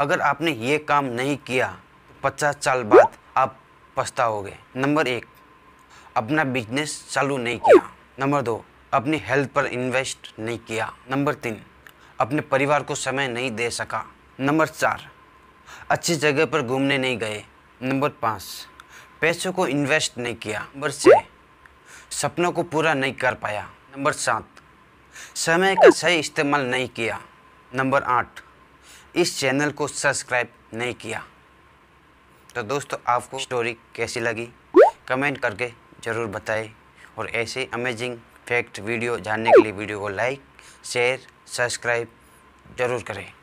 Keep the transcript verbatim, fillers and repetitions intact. अगर आपने ये काम नहीं किया पचास साल बाद आप पछताओगे। नंबर एक, अपना बिजनेस चालू नहीं किया। नंबर दो, अपनी हेल्थ पर इन्वेस्ट नहीं किया। नंबर तीन, अपने परिवार को समय नहीं दे सका। नंबर चार, अच्छी जगह पर घूमने नहीं गए। नंबर पाँच, पैसों को इन्वेस्ट नहीं किया। नंबर छः, सपनों को पूरा नहीं कर पाया। नंबर सात, समय का सही इस्तेमाल नहीं किया। नंबर आठ, इस चैनल को सब्सक्राइब नहीं किया। तो दोस्तों, आपको स्टोरी कैसी लगी कमेंट करके ज़रूर बताएं, और ऐसे अमेजिंग फैक्ट वीडियो जानने के लिए वीडियो को लाइक शेयर सब्सक्राइब ज़रूर करें।